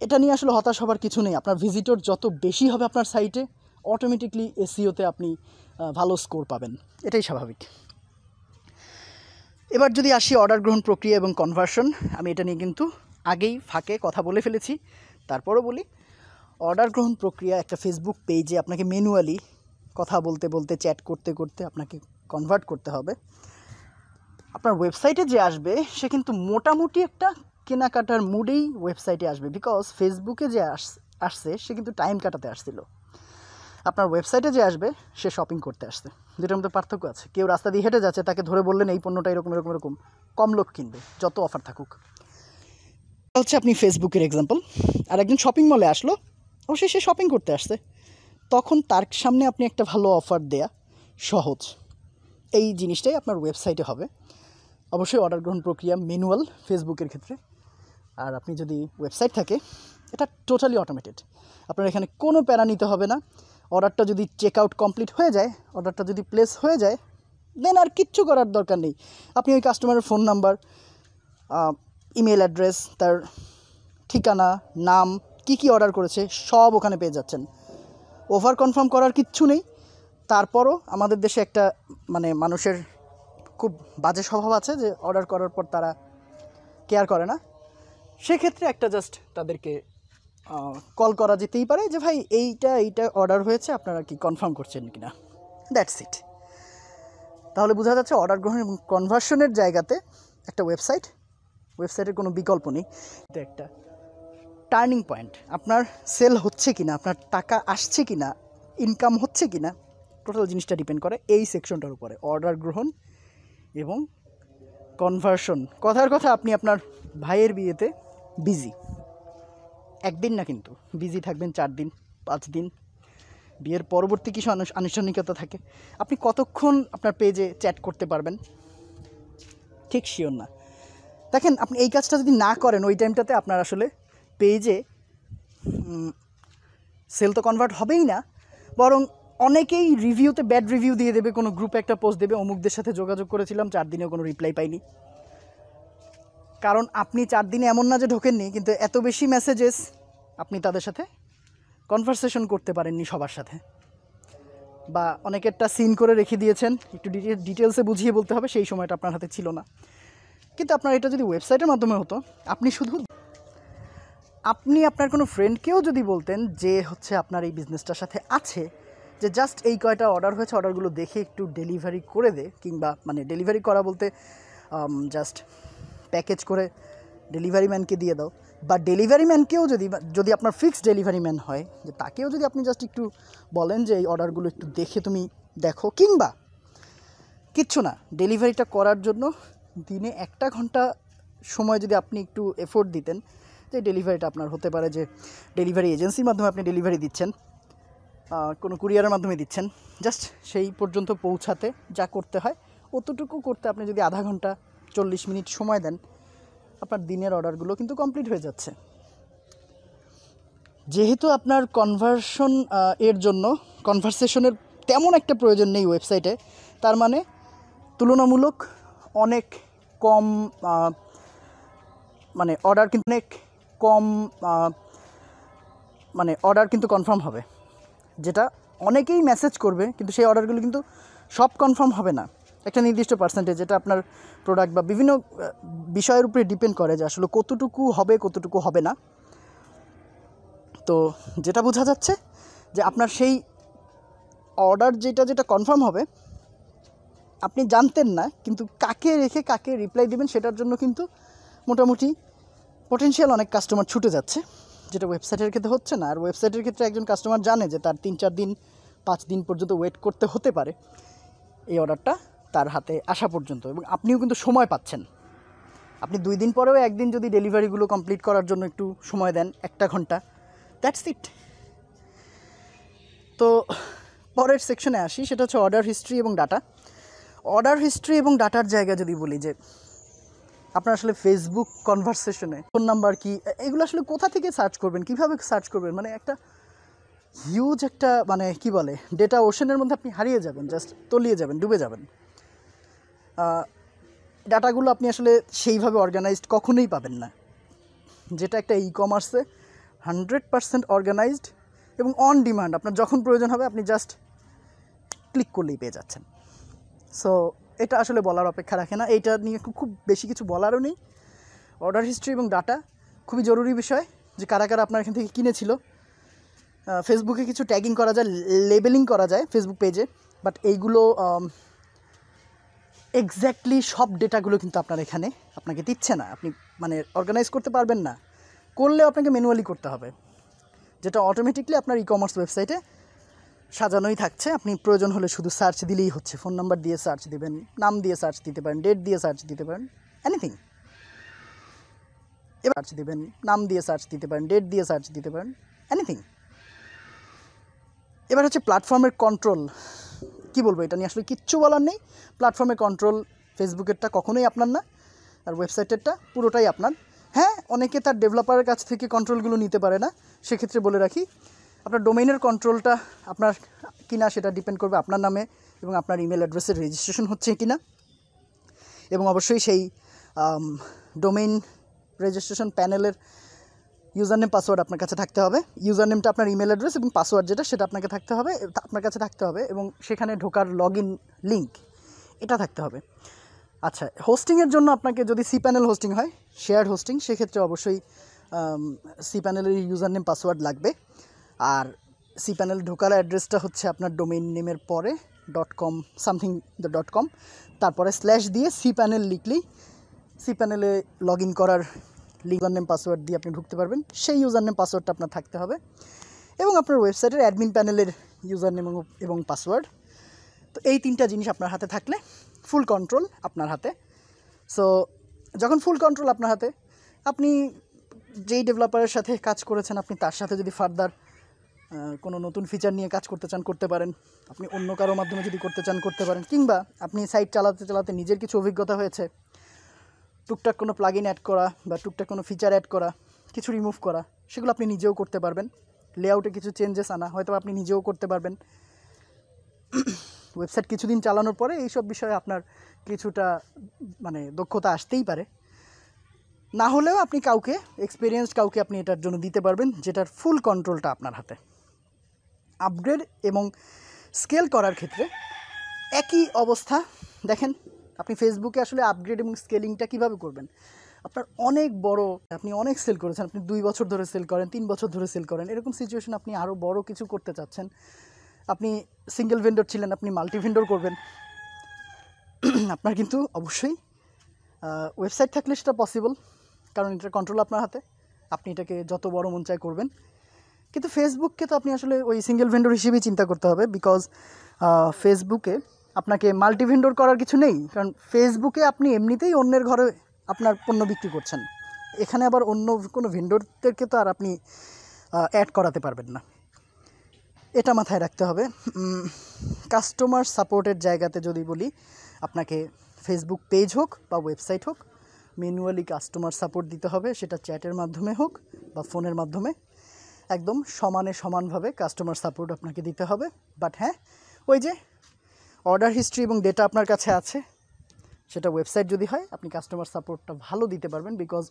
এটা নিয়ে আসলে হতাশ হবার কিছু নেই। আপনার ভিজিটর যত বেশি হবে আপনার সাইটে, অটোমেটিকলি এসইওতে আপনি ভালো স্কোর পাবেন, এটাই স্বাভাবিক। এবার যদি আসি অর্ডার গ্রহণ প্রক্রিয়া এবং কনভার্সন, আমি এটা নিয়ে কিন্তু আগেই ফাঁকে কথা বলে ফেলেছি, তারপরও বলি। অর্ডার গ্রহণ প্রক্রিয়া একটা ফেসবুক পেজে আপনাকে ম্যানুয়ালি কথা বলতে বলতে, চ্যাট করতে করতে আপনাকে কনভার্ট করতে হবে। আপনার ওয়েবসাইটে যে আসবে সে কিন্তু মোটামুটি একটা কেনাকাটার মুডেই ওয়েবসাইটে আসবে। বিকজ ফেসবুকে যে আসছে সে কিন্তু টাইম কাটাতে আসছিল, আপনার ওয়েবসাইটে যে আসবে সে শপিং করতে আসছে। দুটোর মধ্যে পার্থক্য আছে। কেউ রাস্তা দিয়ে হেঁটে যাচ্ছে, তাকে ধরে বললেন এই পণ্যটা এরকম, কম লোক কিনবে যত অফার থাকুক। হচ্ছে আপনি ফেসবুকের এক্সাম্পল। আর একজন শপিং মলে আসলো, অবশ্যই সে শপিং করতে আসছে, তখন তার সামনে আপনি একটা ভালো অফার দেয়া সহজ। এই জিনিসটাই আপনার ওয়েবসাইটে হবে। অবশ্যই অর্ডার গ্রহণ প্রক্রিয়া ম্যানুয়াল ফেসবুকের ক্ষেত্রে। আর আপনি যদি ওয়েবসাইট থাকে এটা টোটালি অটোমেটেড, আপনার এখানে কোনো প্যারা নিতে হবে না। অর্ডারটা যদি চেক আউট কমপ্লিট হয়ে যায়, অর্ডারটা যদি প্লেস হয়ে যায়, দেন আর কিচ্ছু করার দরকার নেই। আপনি ওই কাস্টমারের ফোন নাম্বার, ইমেল অ্যাড্রেস, তার ঠিকানা, নাম, কী অর্ডার করেছে সব ওখানে পেয়ে যাচ্ছেন। ওভার কনফার্ম করার কিচ্ছু নেই। তারপরও আমাদের দেশে একটা মানুষের খুব বাজে স্বভাব আছে যে অর্ডার করার পর তারা কেয়ার করে না। সেক্ষেত্রে একটা জাস্ট তাদেরকে কল করা যেতেই পারে যে ভাই এইটা অর্ডার হয়েছে, আপনারা কি কনফার্ম করছেন কি না, দ্যাটস ইট। তাহলে বোঝা যাচ্ছে অর্ডার গ্রহণ এবং কনভার্সনের জায়গাতে একটা ওয়েবসাইটের কোনো বিকল্প নেই। এটা একটা টার্নিং পয়েন্ট। আপনার সেল হচ্ছে কিনা, আপনার টাকা আসছে কিনা, ইনকাম হচ্ছে কিনা, টোটাল জিনিসটা ডিপেন্ড করে এই সেকশনটার উপরে, অর্ডার গ্রহণ এবং কনভার্সন। কথার কথা, আপনি আপনার ভাইয়ের বিয়েতে বিজি, একদিন না কিন্তু বিজি থাকবেন 4 দিন 5 দিন, বিয়ের পরবর্তী কিছু আনুষ্ঠানিকতা থাকে, আপনি কতক্ষণ আপনার পেজে চ্যাট করতে পারবেন ঠিক শিওর না। দেখেন, আপনি এই কাজটা যদি না করেন ওই টাইমটাতে আপনার আসলে পেজে সেল তো কনভার্ট হবেই না, বরং অনেকেই রিভিউতে ব্যাড রিভিউ দিয়ে দেবে, কোনো গ্রুপে একটা পোস্ট দেবে, অমুকদের সাথে যোগাযোগ করেছিলাম 4 দিনেও কোনো রিপ্লাই পাইনি। কারণ আপনি 4 দিনে এমন না যে ঢোকেননি, কিন্তু এত বেশি মেসেজেস আপনি তাদের সাথে কনভারসেশন করতে পারেননি সবার সাথে, বা অনেকেরটা সিন করে রেখে দিয়েছেন, একটু ডিটেলসে বুঝিয়ে বলতে হবে, সেই সময়টা আপনার হাতে ছিল না। কিন্তু আপনার এটা যদি ওয়েবসাইটের মাধ্যমে হতো, আপনি শুধু আপনি আপনার কোনো ফ্রেন্ডকেও যদি বলতেন যে হচ্ছে আপনার এই বিজনেসটার সাথে আছে, যে জাস্ট এই কয়টা অর্ডার হয়েছে, অর্ডারগুলো দেখে একটু ডেলিভারি করে দে, কিংবা মানে ডেলিভারি করা বলতে জাস্ট প্যাকেজ করে ডেলিভারি ম্যানকে দিয়ে দাও, বা ডেলিভারি ম্যানকেও যদি আপনার ফিক্সড ডেলিভারি ম্যান হয়, যে তাকেও যদি আপনি জাস্ট একটু বলেন যে এই অর্ডারগুলো একটু দেখে তুমি দেখো, কিংবা কিচ্ছু না, ডেলিভারিটা করার জন্য দিনে 1 ঘন্টা সময় যদি আপনি একটু এফোর্ট দিতেন, যে ডেলিভারিটা আপনার হতে পারে যে ডেলিভারি এজেন্সির মাধ্যমে আপনি ডেলিভারি দিচ্ছেন, কোনো কুরিয়ারের মাধ্যমে দিচ্ছেন, জাস্ট সেই পর্যন্ত পৌঁছাতে যা করতে হয় অতটুকু করতে আপনি যদি 0.5 ঘন্টা 40 মিনিট সময় দেন, আপনার দিনের অর্ডারগুলো কিন্তু কমপ্লিট হয়ে যাচ্ছে। যেহেতু আপনার কনভার্সন এর জন্য কনভারসেশনের তেমন একটা প্রয়োজন নেই ওয়েবসাইটে, তার মানে তুলনামূলক অনেক কম মানে অর্ডার কিন্তু কনফার্ম হবে, যেটা অনেকেই মেসেজ করবে, কিন্তু সেই অর্ডারগুলো কিন্তু সব কনফার্ম হবে না, একটা নির্দিষ্ট পার্সেন্টেজ, যেটা আপনার প্রোডাক্ট বা বিভিন্ন বিষয়ের উপরে ডিপেন্ড করে যে আসলে কতটুকু হবে কতটুকু হবে না। তো যেটা বোঝা যাচ্ছে যে আপনার সেই অর্ডার যেটা যেটা কনফার্ম হবে আপনি জানতেন না, কিন্তু কাকে রেখে কাকে রিপ্লাই দেবেন সেটার জন্য কিন্তু মোটামুটি পটেনশিয়াল অনেক কাস্টমার ছুটে যাচ্ছে, যেটা ওয়েবসাইটের ক্ষেত্রে হচ্ছে না। আর ওয়েবসাইটের ক্ষেত্রে একজন কাস্টমার জানে যে তার 3-4 দিন 5 দিন পর্যন্ত ওয়েট করতে হতে পারে এই অর্ডারটা তার হাতে আসা পর্যন্ত, এবং আপনিও কিন্তু সময় পাচ্ছেন। আপনি 2 দিন পরেও একদিন যদি ডেলিভারিগুলো কমপ্লিট করার জন্য একটু সময় দেন 1 ঘন্টা, দ্যাটস ইট। তো পরের সেকশনে আসি, সেটা হচ্ছে অর্ডার হিস্ট্রি এবং ডাটা। অর্ডার হিস্ট্রি এবং ডাটার জায়গা যদি বলি, যে আপনার আসলে ফেসবুক কনভারসেশনে ফোন নাম্বার কি, এগুলো আসলে কোথা থেকে সার্চ করবেন, কীভাবে সার্চ করবেন, মানে একটা হিউজ একটা মানে কি বলে ডেটা ওশানের মধ্যে আপনি হারিয়ে যাবেন, জাস্ট তলিয়ে যাবেন, ডুবে যাবেন। ডাটাগুলো আপনি আসলে সেইভাবে অর্গানাইজড কখনোই পাবেন না, যেটা একটা ই কমার্সে 100% অর্গানাইজড এবং অন ডিমান্ড, আপনার যখন প্রয়োজন হবে আপনি জাস্ট ক্লিক করলেই পেয়ে যাচ্ছেন। সো এটা আসলে বলার অপেক্ষা রাখে না, এইটা নিয়ে খুব বেশি কিছু বলারও নেই। অর্ডার হিস্ট্রি এবং ডাটা খুবই জরুরি বিষয়, যে কারা কারা আপনার এখান থেকে কিনেছিল। ফেসবুকে কিছু ট্যাগিং করা যায়, লেবেলিং করা যায় ফেসবুক পেজে, বাট এইগুলো এক্স্যাক্টলি সব ডেটাগুলো কিন্তু আপনার এখানে আপনাকে দিচ্ছে না, আপনি মানে অর্গানাইজ করতে পারবেন না, করলেও আপনাকে ম্যানুয়ালি করতে হবে, যেটা অটোমেটিকলি আপনার ই কমার্স ওয়েবসাইটে সাজানোই থাকছে। আপনি প্রয়োজন হলে শুধু সার্চ দিলেই হচ্ছে, ফোন নাম্বার দিয়ে সার্চ দেবেন, নাম দিয়ে সার্চ দিতে পারেন, ডেট দিয়ে সার্চ দিতে পারেন, এনিথিং, এবার সার্চ দেবেন, নাম দিয়ে সার্চ দিতে পারেন, ডেট দিয়ে সার্চ দিতে পারেন, এনিথিং। এবার হচ্ছে প্ল্যাটফর্মের কন্ট্রোল, কি বলবো এটা নিয়ে আসলে কিচ্ছু বলার নেই। প্ল্যাটফর্মের কন্ট্রোল ফেসবুকেরটা কখনোই আপনার না, আর ওয়েবসাইটেরটা পুরোটাই আপনার। হ্যাঁ, অনেকে তার ডেভেলপারের কাছ থেকে কন্ট্রোলগুলো নিতে পারে না, সেক্ষেত্রে বলে রাখি আপনার ডোমেইনের কন্ট্রোলটা আপনার কিনা সেটা ডিপেন্ড করবে আপনার নামে এবং আপনার ইমেল অ্যাড্রেসের রেজিস্ট্রেশন হচ্ছে কিনা, এবং অবশ্যই সেই ডোমেইন রেজিস্ট্রেশন প্যানেলের ইউজার নেম পাসওয়ার্ড আপনার কাছে থাকতে হবে। ইউজার নেমটা আপনার ইমেল অ্যাড্রেস এবং পাসওয়ার্ড যেটা সেটা আপনাকে থাকতে হবে, আপনার কাছে থাকতে হবে, এবং সেখানে ঢোকার লগ ইন লিঙ্ক এটা থাকতে হবে। আচ্ছা, হোস্টিংয়ের জন্য আপনাকে যদি সি প্যানেল হোস্টিং হয়, শেয়ার হোস্টিং, সেক্ষেত্রে অবশ্যই সি প্যানেলের ইউজার নেম পাসওয়ার্ড লাগবে। আর সি প্যানেল ঢোকার অ্যাড্রেসটা হচ্ছে আপনার ডোমেইন নেমের পরে .com সামথিং দ্য .com, তারপরে / দিয়ে সি প্যানেল লিখলেই সি প্যানেলে লগ ইন করার ইউজার নেম পাসওয়ার্ড দিয়ে আপনি ঢুকতে পারবেন। সেই ইউজার নেম পাসওয়ার্ডটা আপনার থাকতে হবে এবং আপনার ওয়েবসাইটের অ্যাডমিন প্যানেলের ইউজার নেম এবং পাসওয়ার্ড। তো এই তিনটা জিনিস আপনার হাতে থাকলে ফুল কন্ট্রোল আপনার হাতে। সো যখন ফুল কন্ট্রোল আপনার হাতে, আপনি যেই ডেভেলপারের সাথে কাজ করেছেন আপনি তার সাথে যদি ফার্দার কোনো নতুন ফিচার নিয়ে কাজ করতে চান করতে পারেন, আপনি অন্য কারো মাধ্যমে যদি করতে চান করতে পারেন, কিংবা আপনি সাইট চালাতে চালাতে নিজের কিছু অভিজ্ঞতা হয়েছে, টুকটাক কোনো প্লাগ ইন অ্যাড করা বা টুকটাক কোনো ফিচার অ্যাড করা, কিছু রিমুভ করা, সেগুলো আপনি নিজেও করতে পারবেন। লেআউটে কিছু চেঞ্জেস আনা হয়তো আপনি নিজেও করতে পারবেন। ওয়েবসাইট কিছুদিন চালানোর পরে এইসব বিষয়ে আপনার কিছুটা মানে দক্ষতা আসতেই পারে, না হলেও আপনি কাউকে এক্সপিরিয়েন্সড কাউকে আপনি এটার জন্য দিতে পারবেন, যেটার ফুল কন্ট্রোলটা আপনার হাতে। আপগ্রেড এবং স্কেল করার ক্ষেত্রে একই অবস্থা। দেখেন আপনি ফেসবুকে আসলে আপগ্রেড এবং স্কেলিংটা কীভাবে করবেন, আপনার অনেক বড় আপনি অনেক সেল করেছেন, আপনি 2 বছর ধরে সেল করেন, 3 বছর ধরে সেল করেন, এরকম সিচুয়েশন আপনি আরও বড় কিছু করতে চাচ্ছেন। আপনি সিঙ্গেল ভেন্ডর ছিলেন, আপনি মাল্টি ভেন্ডর করবেন। আপনার কিন্তু অবশ্যই ওয়েবসাইট থাকলে সেটা পসিবল, কারণ এটার কন্ট্রোল আপনার হাতে, আপনি এটাকে যত বড় মন চায় করবেন। কিন্তু ফেসবুককে তো আপনি আসলে ওই সিঙ্গেল ভেন্ডর হিসেবেই চিন্তা করতে হবে, বিকজ ফেসবুকে আপনাকে মাল্টি ভেন্ডর করার কিছু নেই, কারণ ফেসবুকে আপনি এমনিতেই অন্যের ঘরে আপনার পণ্য বিক্রি করছেন, এখানে আবার অন্য কোনো ভেন্ডরদেরকে তো আর আপনি অ্যাড করাতে পারবেন না, এটা মাথায় রাখতে হবে। কাস্টমার সাপোর্টের জায়গাতে যদি বলি, আপনাকে ফেসবুক পেজ হোক বা ওয়েবসাইট হোক ম্যানুয়ালি কাস্টমার সাপোর্ট দিতে হবে, সেটা চ্যাটের মাধ্যমে হোক বা ফোনের মাধ্যমে, একদম সমানভাবে কাস্টমার সাপোর্ট আপনাকে দিতে হবে। বাট হ্যাঁ, ওই যে অর্ডার হিস্ট্রি এবং ডেটা আপনার কাছে আছে, সেটা ওয়েবসাইট যদি হয় আপনি কাস্টমার সাপোর্টটা ভালো দিতে পারবেন, বিকজ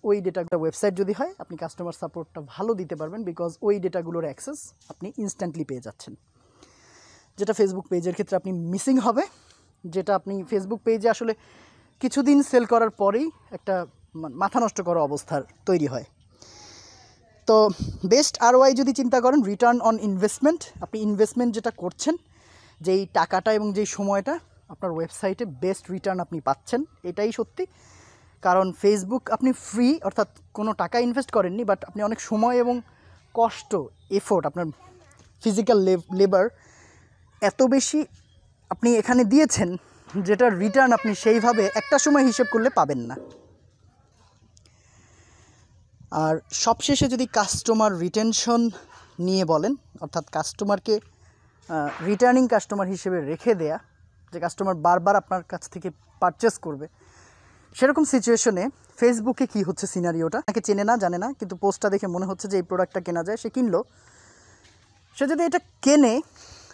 ওই ডেটাগুলো অ্যাক্সেস আপনি ইনস্ট্যান্টলি পেয়ে যাচ্ছেন, যেটা ফেসবুক পেজের ক্ষেত্রে আপনি মিসিং হবে, যেটা আপনি ফেসবুক পেজে আসলে কিছুদিন সেল করার পরেই একটা মাথা নষ্ট করা অবস্থার তৈরি হয়। তো বেস্ট আরওআই যদি চিন্তা করেন, রিটার্ন অন ইনভেস্টমেন্ট, আপনি ইনভেস্টমেন্ট যেটা করছেন, যেই টাকাটা এবং যেই সময়টা, আপনার ওয়েবসাইটে বেস্ট রিটার্ন আপনি পাচ্ছেন, এটাই সত্যি। কারণ ফেসবুক আপনি ফ্রি, অর্থাৎ কোনো টাকা ইনভেস্ট করেননি, বাট আপনি অনেক সময় এবং কষ্ট, এফোর্ট, আপনার ফিজিক্যাল লেবার এত বেশি আপনি এখানে দিয়েছেন, যেটার রিটার্ন আপনি সেইভাবে একটা সময় হিসেব করলে পাবেন না। আর সবশেষে যদি কাস্টমার রিটেনশন নিয়ে বলেন, অর্থাৎ কাস্টমারকে রিটার্নিং কাস্টমার হিসেবে রেখে দেয়া, যে কাস্টমার বারবার আপনার কাছ থেকে পারচেস করবে, সেরকম সিচুয়েশনে ফেসবুকে কি হচ্ছে সিনারিওটা, তাকে চেনে না জানে না, কিন্তু পোস্টটা দেখে মনে হচ্ছে যে এই প্রোডাক্টটা কেনা যায়, সে কিনলো। সে যদি এটা কেনে,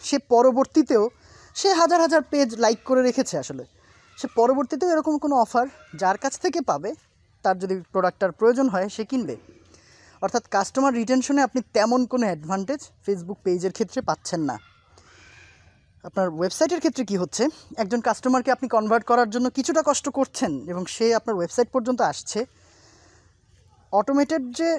সে পরবর্তীতেও সে হাজার হাজার পেজ লাইক করে রেখেছে, আসলে সে পরবর্তীতেও এরকম কোনো অফার যার কাছ থেকে পাবে, তার যদি প্রোডাক্টটার প্রয়োজন হয় সে কিনবে। অর্থাৎ কাস্টমার রিটেনশনে আপনি তেমন কোনো অ্যাডভান্টেজ ফেসবুক পেজের ক্ষেত্রে পাচ্ছেন না। আপনার ওয়েবসাইটের ক্ষেত্রে কি হচ্ছে, একজন কাস্টমারকে আপনি কনভার্ট করার জন্য কিছুটা কষ্ট করছেন এবং সে আপনার ওয়েবসাইট পর্যন্ত আসছে। অটোমেটেড যে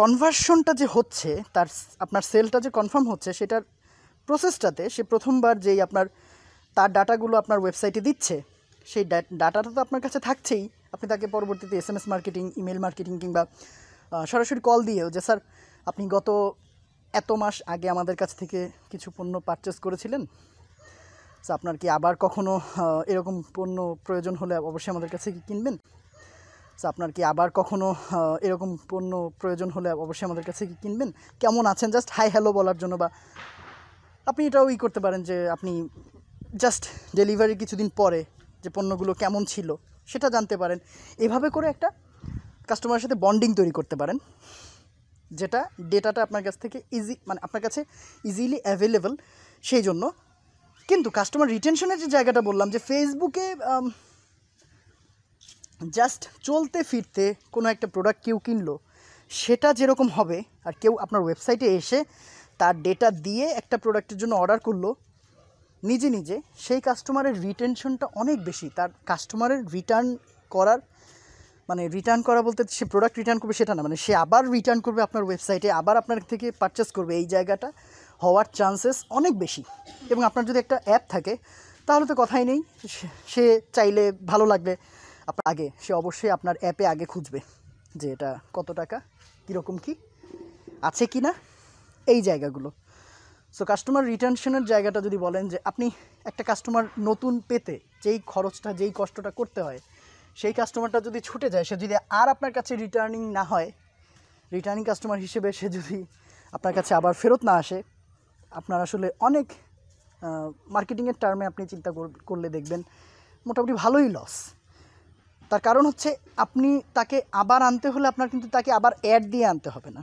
কনভার্সনটা যে হচ্ছে, তার আপনার সেলটা যে কনফার্ম হচ্ছে, সেটার প্রসেসটাতে সে প্রথমবার যেই তার ডাটাগুলো আপনার ওয়েবসাইটে দিচ্ছে, সেই ডাটাটা তো আপনার কাছে থাকছেই। আপনি তাকে পরবর্তীতে SMS মার্কেটিং, ইমেল মার্কেটিং, কিংবা সরাসরি কল দিয়েও যে স্যার আপনি গত এত মাস আগে আমাদের কাছ থেকে কিছু পণ্য পারচেস করেছিলেন, তো আপনার কি আবার কখনো এরকম পণ্য প্রয়োজন হলে অবশ্যই আমাদের কাছে কি কিনবেন, তো আপনার কি আবার কখনো এরকম পণ্য প্রয়োজন হলে অবশ্যই আমাদের কাছে কি কিনবেন, কেমন আছেন, জাস্ট হাই হ্যালো বলার জন্য। বা আপনি এটাও করতে পারেন যে আপনি জাস্ট ডেলিভারি কিছুদিন পরে যে পণ্যগুলো কেমন ছিল সেটা জানতে পারেন। এভাবে করে একটা কাস্টমারের সাথে বন্ডিং তৈরি করতে পারেন, যেটা ডেটাটা আপনার কাছ থেকে আপনার কাছে ইজিলি অ্যাভেলেবেল সেই জন্য। কিন্তু কাস্টমার রিটেনশনের যে জায়গাটা বললাম, যে ফেসবুকে জাস্ট চলতে ফিরতে কোনো একটা প্রোডাক্ট কেউ কিনলো, সেটা যেরকম হবে, আর কেউ আপনার ওয়েবসাইটে এসে তার ডেটা দিয়ে একটা প্রোডাক্টের জন্য অর্ডার করলো নিজে নিজে, সেই কাস্টমারের রিটেনশনটা অনেক বেশি। তার কাস্টমারের রিটার্ন করার রিটার্ন করা বলতে সে প্রোডাক্ট রিটার্ন করবে সেটা না, সে আবার রিটার্ন করবে আপনার ওয়েবসাইটে, আবার আপনার থেকে পারচেস করবে, এই জায়গাটা হওয়ার চান্সেস অনেক বেশি। এবং আপনার যদি একটা অ্যাপ থাকে তাহলে তো কথাই নেই, সে চাইলে ভালো লাগবে আপনার আগে সে অবশ্যই আপনার অ্যাপে আগে খুঁজবে যে এটা কত টাকা কীরকম কি আছে কি না এই জায়গাগুলো। সো কাস্টমার রিটেনশনের জায়গাটা যদি বলেন যে আপনি একটা কাস্টমার নতুন পেতে যেই খরচটা যেই কষ্টটা করতে হয় সেই কাস্টমারটা যদি ছুটে যায়, সে যদি আর আপনার কাছে রিটার্নিং না হয়, রিটার্নিং কাস্টমার হিসেবে সে যদি আপনার কাছে আবার ফেরত না আসে, আপনার আসলে অনেক মার্কেটিংয়ের টার্মে আপনি চিন্তা করলে দেখবেন মোটামুটি ভালোই লস। তার কারণ হচ্ছে আপনি তাকে আবার আনতে হলে আপনার কিন্তু তাকে আবার অ্যাড দিয়ে আনতে হবে না,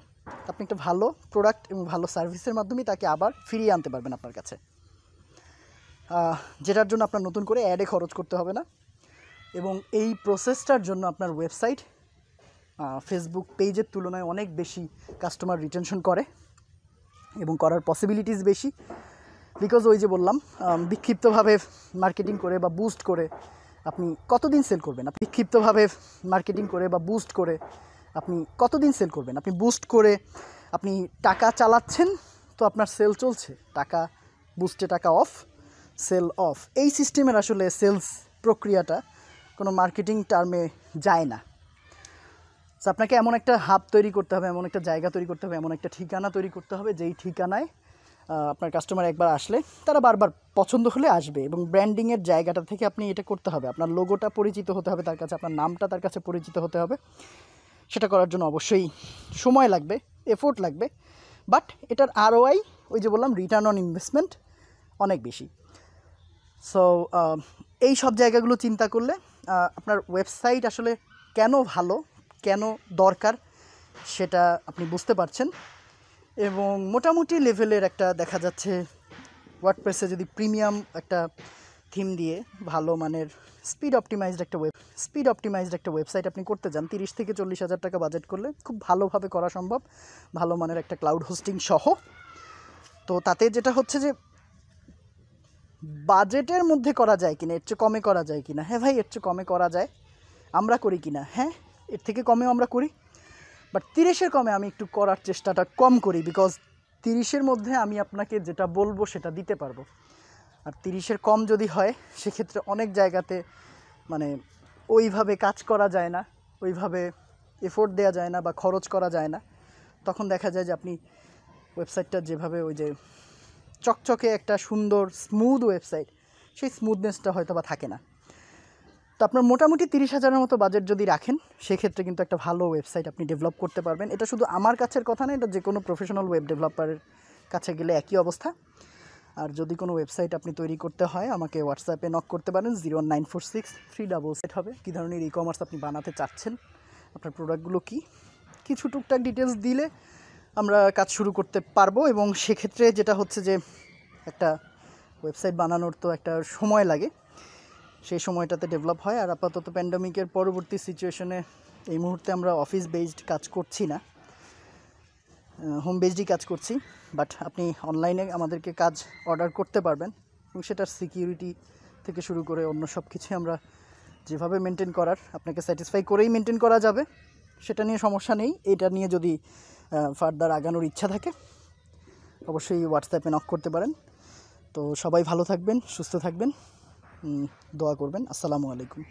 আপনি একটা ভালো প্রোডাক্ট এবং ভালো সার্ভিসের মাধ্যমে তাকে আবার ফিরিয়ে আনতে পারবেন আপনার কাছে, যেটার জন্য আপনার নতুন করে অ্যাডে খরচ করতে হবে না। এবং এই প্রসেসটার জন্য আপনার ওয়েবসাইট ফেসবুক পেজের তুলনায় অনেক বেশি কাস্টমার রিটেনশন করে এবং করার পসিবিলিটিস বেশি, বিকজ ওই যে বললাম বিক্ষিপ্তভাবে মার্কেটিং করে বা বুস্ট করে আপনি কতদিন সেল করবেন, আপনি বিক্ষিপ্তভাবে মার্কেটিং করে বা বুস্ট করে আপনি কতদিন সেল করবেন। আপনি বুস্ট করে আপনি টাকা চালাচ্ছেন তো আপনার সেল চলছে, টাকা বুস্টে টাকা অফ সেল অফ, এই সিস্টেমের আসলে সেলস প্রক্রিয়াটা কোনো মার্কেটিং টার্মে যায় না। তো আপনাকে এমন একটা হাব তৈরি করতে হবে, এমন একটা জায়গা তৈরি করতে হবে, এমন একটা ঠিকানা তৈরি করতে হবে যেই ঠিকানায় আপনার কাস্টমার একবার আসলে তারা বারবার পছন্দ হলে আসবে। এবং ব্র্যান্ডিংয়ের জায়গাটা থেকে আপনি এটা করতে হবে, আপনার লোগোটা পরিচিত হতে হবে তার কাছে, আপনার নামটা তার কাছে পরিচিত হতে হবে। সেটা করার জন্য অবশ্যই সময় লাগবে, এফোর্ট লাগবে, বাট এটার আরওআই ওই যে বললাম রিটার্ন অন ইনভেস্টমেন্ট অনেক বেশি। সো এই সব জায়গাগুলো চিন্তা করলে আপনার ওয়েবসাইট আসলে কেন ভালো কেন দরকার সেটা আপনি বুঝতে পারছেন। এবং মোটামুটি লেভেলের একটা দেখা যাচ্ছে ওয়ার্ডপ্রেসে যদি প্রিমিয়াম একটা থিম দিয়ে ভালো মানের স্পিড অপটিমাইজড একটা ওয়েবসাইট আপনি করতে যান 30 থেকে 40 হাজার টাকা বাজেট করলে খুব ভালোভাবে করা সম্ভব, ভালো মানের একটা ক্লাউড হোস্টিং সহ। তো তাতে যেটা হচ্ছে যে বাজেটের মধ্যে করা যায় কিনা, এর চেয়ে কমে করা যায় কিনা, হ্যাঁ ভাই এর চেয়ে কমে করা যায়, আমরা করি কিনা, হ্যাঁ এর থেকে কমেও আমরা করি, বাট 30-এর কমে আমি একটু করার চেষ্টাটা কম করি, বিকজ 30-এর মধ্যে আমি আপনাকে যেটা বলবো সেটা দিতে পারবো। আর 30-এর কম যদি হয় সেক্ষেত্রে অনেক জায়গাতে মানে ওইভাবে কাজ করা যায় না, ওইভাবে এফোর্ট দেওয়া যায় না বা খরচ করা যায় না। তখন দেখা যায় যে আপনি ওয়েবসাইটটা যেভাবে ওই যে চকচকে একটা সুন্দর স্মুথ ওয়েবসাইট সেই স্মুথনেসটা হয়তো বা থাকে না। তো আপনার মোটামুটি 30,000-এর মতো বাজেট যদি রাখেন সেক্ষেত্রে কিন্তু একটা ভালো ওয়েবসাইট আপনি ডেভেলপ করতে পারবেন। এটা শুধু আমার কাছের কথা না, এটা যে কোনো প্রফেশনাল ওয়েব ডেভেলপারের কাছে গেলে একই অবস্থা। আর যদি কোনো ওয়েবসাইট আপনি তৈরি করতে হয় আমাকে হোয়াটসঅ্যাপে নক করতে পারেন, 01946 388 হবে কী ধরনের ই কমার্স আপনি বানাতে চাচ্ছেন, আপনার প্রোডাক্টগুলো কী, কিছু টুকটাক ডিটেলস দিলে আমরা কাজ শুরু করতে পারবো। এবং সেক্ষেত্রে যেটা হচ্ছে যে একটা ওয়েবসাইট বানানোর তো একটা সময় লাগে, সেই সময়টাতে ডেভেলপ হয়। আর আপাতত প্যান্ডামিকের পরবর্তী সিচুয়েশনে এই মুহূর্তে আমরা অফিস বেসড কাজ করছি না, হোম বেসডই কাজ করছি, বাট আপনি অনলাইনে আমাদেরকে কাজ অর্ডার করতে পারবেন এবং সেটার সিকিউরিটি থেকে শুরু করে অন্য সব কিছুই আমরা যেভাবে মেনটেন করার আপনাকে স্যাটিসফাই করেই মেনটেন করা যাবে, সেটা নিয়ে সমস্যা নেই। এটা নিয়ে যদি ফার্দার আগানোর ইচ্ছা থাকে অবশ্যই হোয়াটসঅ্যাপে নক করতে পারেন। তো সবাই ভালো থাকবেন, সুস্থ থাকবেন, দোয়া করবেন। আসসালামু আলাইকুম।